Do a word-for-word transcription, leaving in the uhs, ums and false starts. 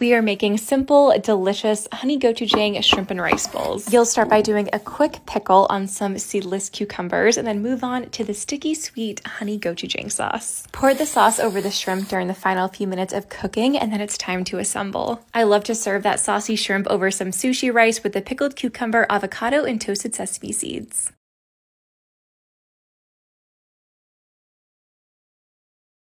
we are making simple, delicious honey gochujang shrimp and rice bowls. You'll start by doing a quick pickle on some seedless cucumbers and then move on to the sticky sweet honey gochujang sauce. Pour the sauce over the shrimp during the final few minutes of cooking, and then it's time to assemble. I love to serve that saucy shrimp over some sushi rice with the pickled cucumber, avocado, and toasted sesame seeds.